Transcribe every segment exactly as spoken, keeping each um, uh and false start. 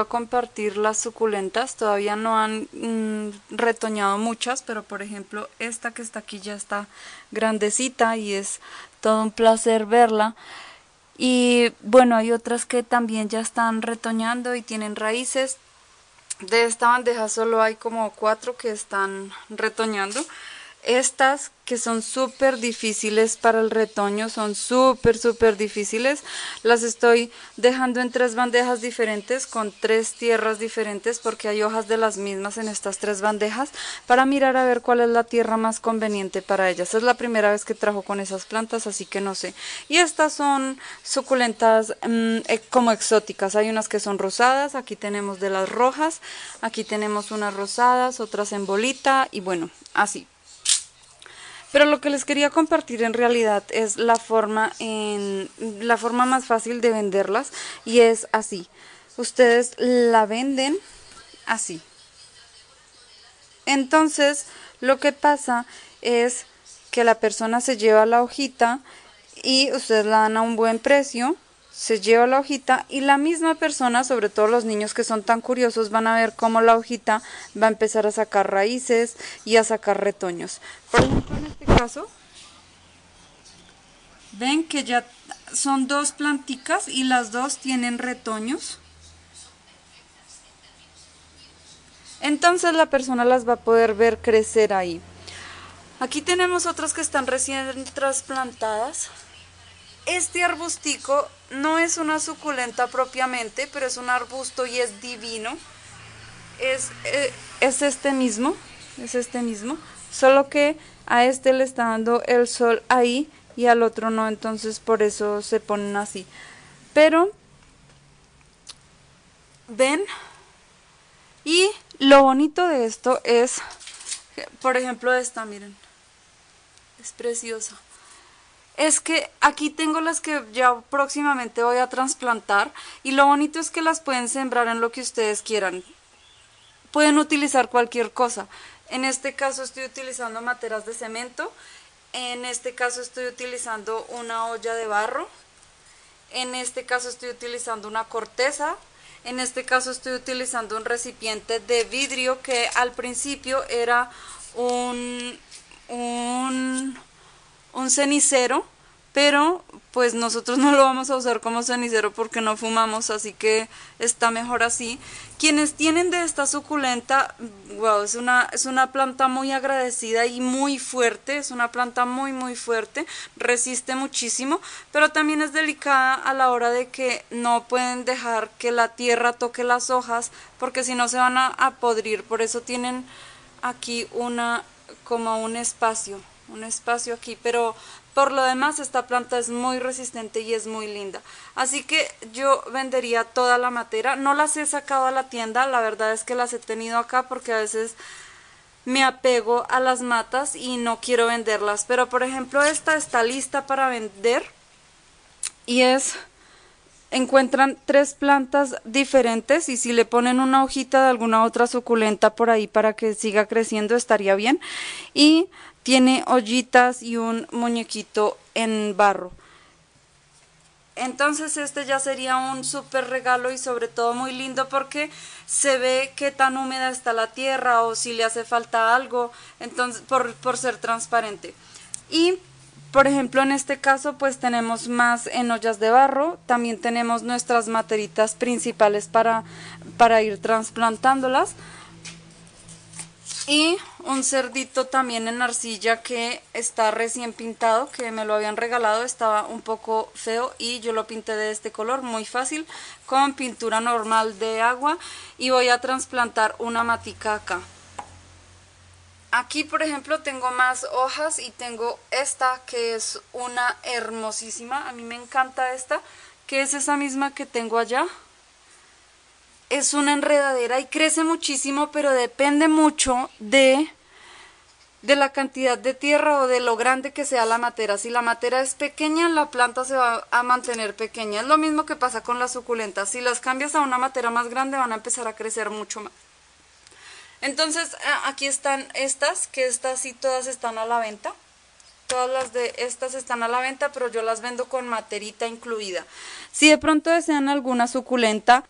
a compartir las suculentas. Todavía no han mmm, retoñado muchas, pero por ejemplo esta que está aquí ya está grandecita y es todo un placer verla. Y bueno, hay otras que también ya están retoñando y tienen raíces. De esta bandeja solo hay como cuatro que están retoñando. Estas que son súper difíciles para el retoño, son súper súper difíciles. Las estoy dejando en tres bandejas diferentes con tres tierras diferentes, porque hay hojas de las mismas en estas tres bandejas, para mirar a ver cuál es la tierra más conveniente para ellas. Es la primera vez que trabajo con esas plantas, así que no sé. Y estas son suculentas mmm, como exóticas. Hay unas que son rosadas, aquí tenemos de las rojas, aquí tenemos unas rosadas, otras en bolita y bueno, así. Pero lo que les quería compartir en realidad es la forma, en, la forma más fácil de venderlas, y es así. Ustedes la venden así. Entonces lo que pasa es que la persona se lleva la hojita y ustedes la dan a un buen precio. Se lleva la hojita y la misma persona, sobre todo los niños que son tan curiosos, van a ver cómo la hojita va a empezar a sacar raíces y a sacar retoños. Por ejemplo, en este caso, ven que ya son dos planticas y las dos tienen retoños. Entonces la persona las va a poder ver crecer ahí. Aquí tenemos otras que están recién trasplantadas. Este arbustico no es una suculenta propiamente, pero es un arbusto y es divino. Es, eh, es este mismo, es este mismo, solo que a este le está dando el sol ahí y al otro no, entonces por eso se ponen así. Pero, ven, y lo bonito de esto es, por ejemplo esta, miren, es preciosa. Es que aquí tengo las que ya próximamente voy a trasplantar, y lo bonito es que las pueden sembrar en lo que ustedes quieran. Pueden utilizar cualquier cosa. En este caso estoy utilizando materas de cemento, en este caso estoy utilizando una olla de barro, en este caso estoy utilizando una corteza, en este caso estoy utilizando un recipiente de vidrio que al principio era un... un un cenicero, pero pues nosotros no lo vamos a usar como cenicero porque no fumamos, así que está mejor así. Quienes tienen de esta suculenta, wow, es una, es una planta muy agradecida y muy fuerte, es una planta muy muy fuerte, resiste muchísimo, pero también es delicada a la hora de que no pueden dejar que la tierra toque las hojas, porque si no se van a, a podrir. Por eso tienen aquí una como un espacio. un espacio aquí, pero por lo demás esta planta es muy resistente y es muy linda, así que yo vendería toda la matera. No las he sacado a la tienda, la verdad es que las he tenido acá porque a veces me apego a las matas y no quiero venderlas, pero por ejemplo esta está lista para vender, y es, encuentran tres plantas diferentes y si le ponen una hojita de alguna otra suculenta por ahí para que siga creciendo estaría bien, y tiene ollitas y un muñequito en barro. Entonces este ya sería un súper regalo y sobre todo muy lindo porque se ve qué tan húmeda está la tierra o si le hace falta algo, entonces por, por ser transparente. Y por ejemplo en este caso pues tenemos más en ollas de barro, también tenemos nuestras materitas principales para, para ir trasplantándolas. Y un cerdito también en arcilla que está recién pintado, que me lo habían regalado, estaba un poco feo y yo lo pinté de este color, muy fácil, con pintura normal de agua, y voy a trasplantar una matica acá. Aquí por ejemplo tengo más hojas y tengo esta que es una hermosísima, a mí me encanta esta, que es esa misma que tengo allá. Es una enredadera y crece muchísimo, pero depende mucho de, de la cantidad de tierra o de lo grande que sea la matera. Si la matera es pequeña, la planta se va a mantener pequeña. Es lo mismo que pasa con las suculentas. Si las cambias a una matera más grande, van a empezar a crecer mucho más. Entonces, aquí están estas, que estas sí todas están a la venta. Todas las de estas están a la venta, pero yo las vendo con materita incluida. Si de pronto desean alguna suculenta,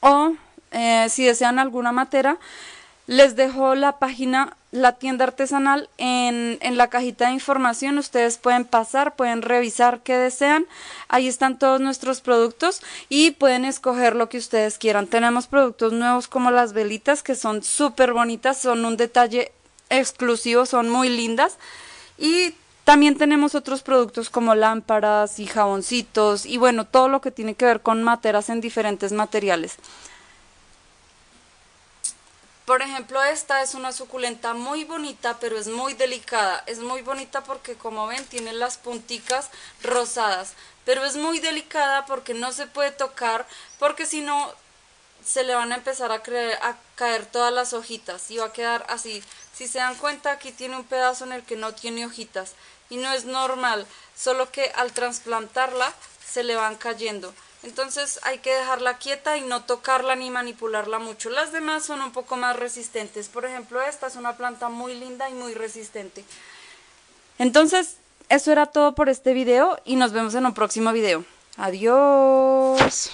o eh, si desean alguna matera. Les dejo la página, la tienda artesanal, en, en la cajita de información. Ustedes pueden pasar, pueden revisar qué desean. Ahí están todos nuestros productos y pueden escoger lo que ustedes quieran. Tenemos productos nuevos como las velitas, que son súper bonitas, son un detalle exclusivo, son muy lindas. Y también tenemos otros productos como lámparas y jaboncitos y bueno, todo lo que tiene que ver con materas en diferentes materiales. Por ejemplo, esta es una suculenta muy bonita, pero es muy delicada. Es muy bonita porque, como ven, tiene las punticas rosadas. Pero es muy delicada porque no se puede tocar, porque si no se le van a empezar a, creer, a caer todas las hojitas y va a quedar así. Si se dan cuenta, aquí tiene un pedazo en el que no tiene hojitas y no es normal, solo que al trasplantarla se le van cayendo. Entonces hay que dejarla quieta y no tocarla ni manipularla mucho. Las demás son un poco más resistentes. Por ejemplo, esta es una planta muy linda y muy resistente. Entonces, eso era todo por este video y nos vemos en un próximo video. Adiós.